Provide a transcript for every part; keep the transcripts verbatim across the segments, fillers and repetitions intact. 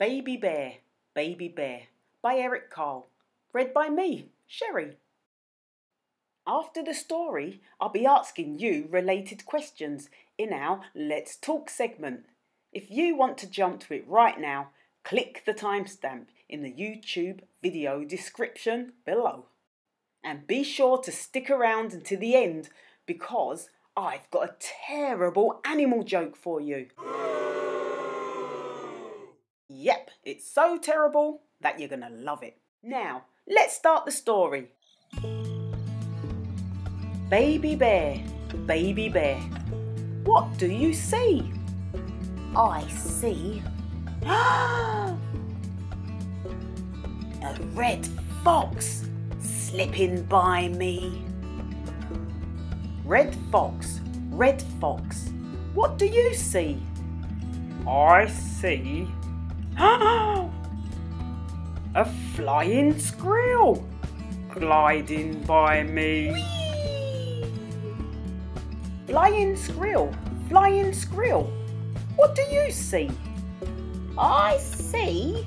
Baby Bear, Baby Bear by Eric Carle, read by me, Sherry. After the story, I'll be asking you related questions in our Let's Talk segment. If you want to jump to it right now, click the timestamp in the YouTube video description below. And be sure to stick around until the end because I've got a terrible animal joke for you. Yep, it's so terrible that you're gonna love it. Now, let's start the story. Baby Bear, Baby Bear, what do you see? I see a red fox slipping by me. Red fox, red fox, what do you see? I see a flying squirrel gliding by me. Whee! Flying squirrel, flying squirrel, what do you see? I see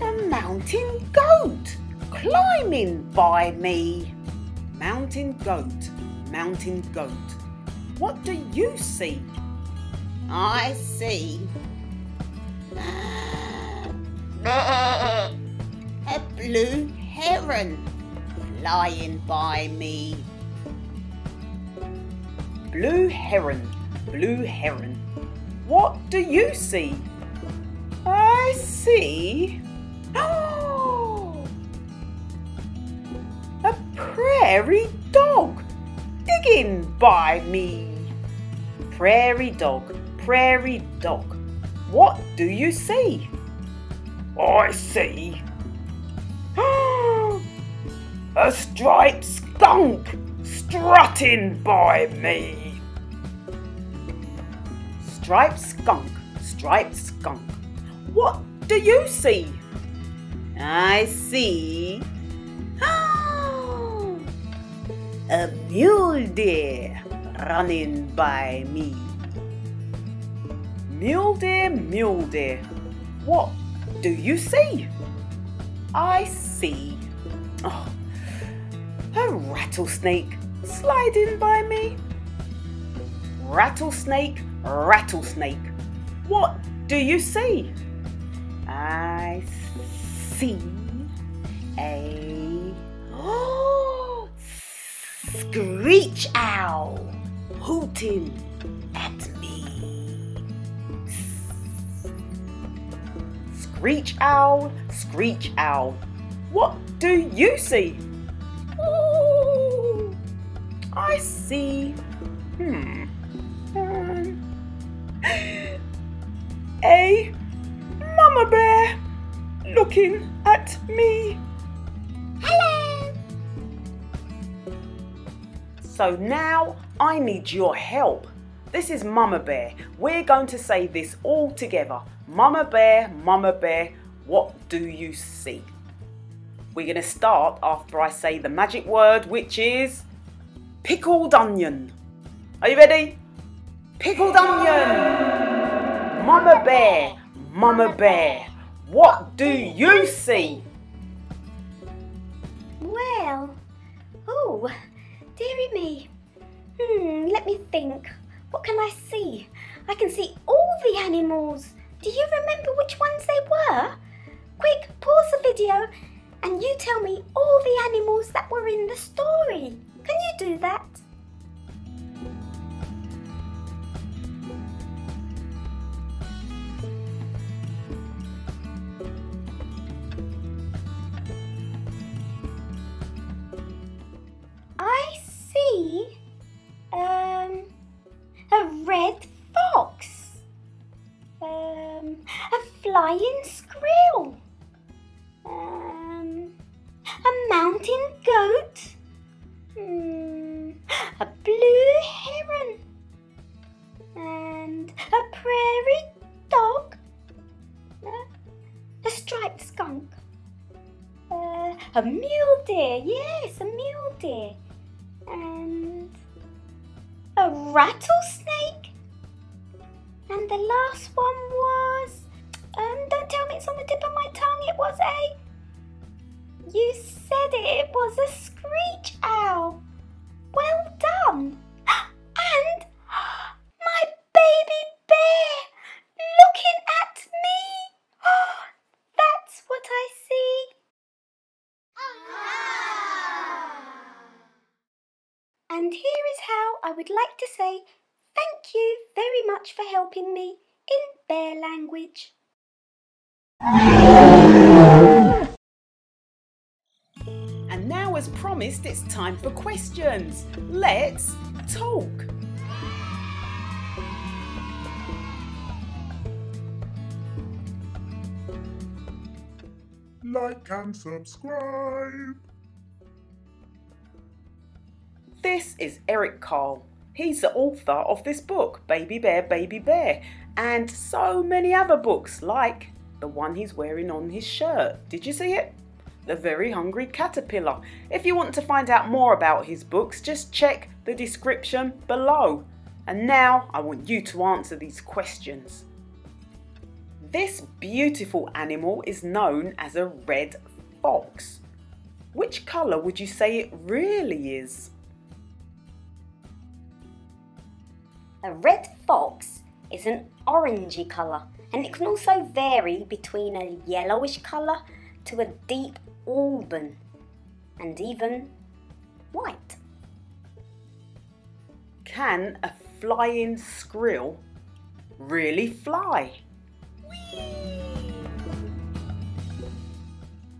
a mountain goat climbing by me. Mountain goat, mountain goat, what do you see? I see a blue heron flying by me. Blue heron, blue heron, what do you see? I see oh, a prairie dog digging by me. Prairie dog, prairie dog, what do you see? I see a striped skunk strutting by me. Striped skunk, striped skunk, what do you see? I see a mule deer running by me. Mule deer, mule deer, what do you see? I see oh, a rattlesnake sliding by me. Rattlesnake, rattlesnake, what do you see? I see a oh, screech owl hooting at me. Screech owl, screech owl, what do you see? Ooh, I see hmm, um, a mama bear looking at me. Hello! So now I need your help. This is Mama Bear. We're going to say this all together. Mama Bear, Mama Bear, what do you see? We're going to start after I say the magic word, which is pickled onion. Are you ready? Pickled onion! Mama Bear, Mama Bear, what do you see? Well, oh, dearie me. Hmm, let me think. What can I see? I can see all the animals. Do you remember which ones they were? Quick, pause the video and you tell me all the animals that were in the story. Can you do that? I see um, a red fox. Um, a flying squirrel, um, a mountain goat, um, a blue heron, and a prairie dog, uh, a striped skunk, uh, a mule deer, yes, a mule deer, and a rattlesnake. And the last one was, um, don't tell me it's on the tip of my tongue, it was a, you said it, it was a screech owl. Well done. And my baby bear looking at me. That's what I see. And here is how I would like to say thank you very much for helping me in bear language. And now, as promised, it's time for questions. Let's talk. Like and subscribe. This is Eric Carle. He's the author of this book, Baby Bear, Baby Bear, and so many other books like the one he's wearing on his shirt. Did you see it? The Very Hungry Caterpillar. If you want to find out more about his books, just check the description below. And now I want you to answer these questions. This beautiful animal is known as a red fox. Which colour would you say it really is? A red fox is an orangey colour, and it can also vary between a yellowish colour to a deep auburn and even white. Can a flying squirrel really fly? Whee!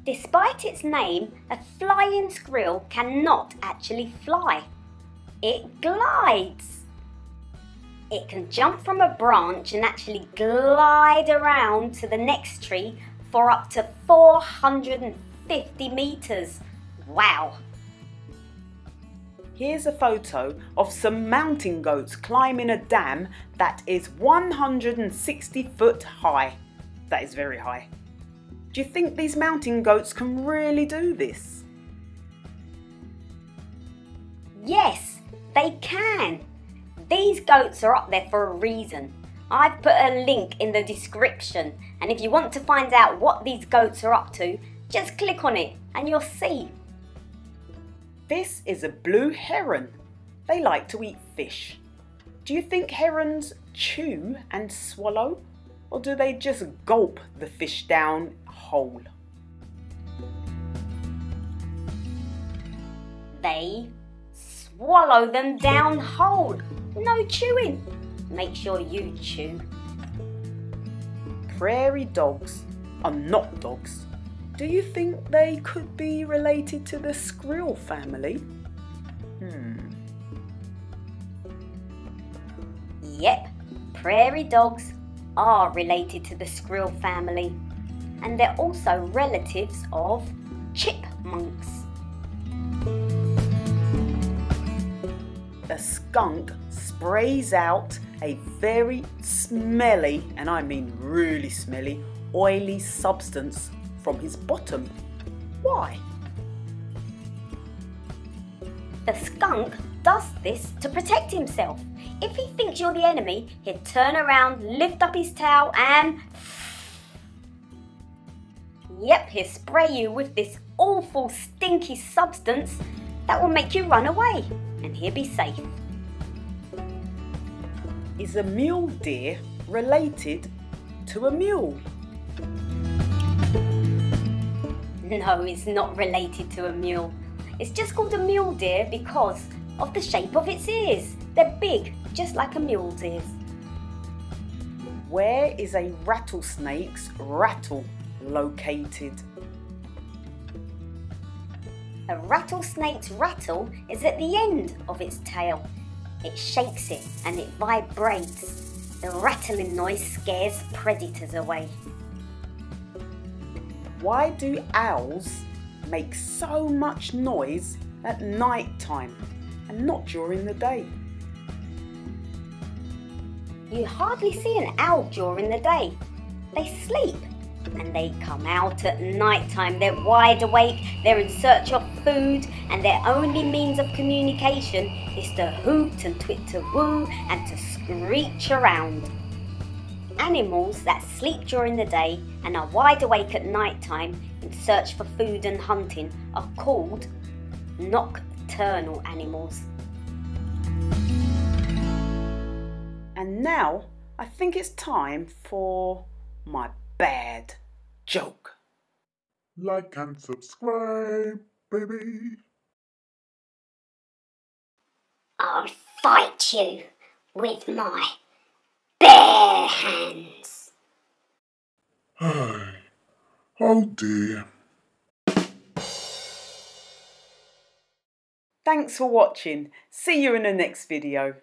Despite its name, a flying squirrel cannot actually fly. It glides. It can jump from a branch and actually glide around to the next tree for up to four hundred fifty meters. Wow! Here's a photo of some mountain goats climbing a dam that is one hundred sixty foot high. That is very high. Do you think these mountain goats can really do this? Yes, they can. These goats are up there for a reason. I've put a link in the description, and if you want to find out what these goats are up to, just click on it and you'll see. This is a blue heron. They like to eat fish. Do you think herons chew and swallow, or do they just gulp the fish down whole? They swallow them down whole. No chewing. Make sure you chew. Prairie dogs are not dogs. Do you think they could be related to the squirrel family? Hmm. Yep, prairie dogs are related to the squirrel family, and they're also relatives of chipmunks. A skunk sprays out a very smelly, and I mean really smelly, oily substance from his bottom. Why? The skunk does this to protect himself. If he thinks you're the enemy, he'll turn around, lift up his tail and... Yep, he'll spray you with this awful stinky substance that will make you run away. And here be safe. Is a mule deer related to a mule? No, it's not related to a mule. It's just called a mule deer because of the shape of its ears. They're big, just like a mule's ears. Where is a rattlesnake's rattle located? A rattlesnake's rattle is at the end of its tail. It shakes it and it vibrates. The rattling noise scares predators away. Why do owls make so much noise at night time and not during the day? You hardly see an owl during the day. They sleep. And they come out at night time. They're wide awake, they're in search of food, and their only means of communication is to hoot and twit to woo and to screech around. animals that sleep during the day and are wide awake at night time in search for food and hunting are called nocturnal animals. And now I think it's time for my bad joke. Like and subscribe, baby. I'll fight you with my bare hands. Oh dear. Thanks for watching. See you in the next video.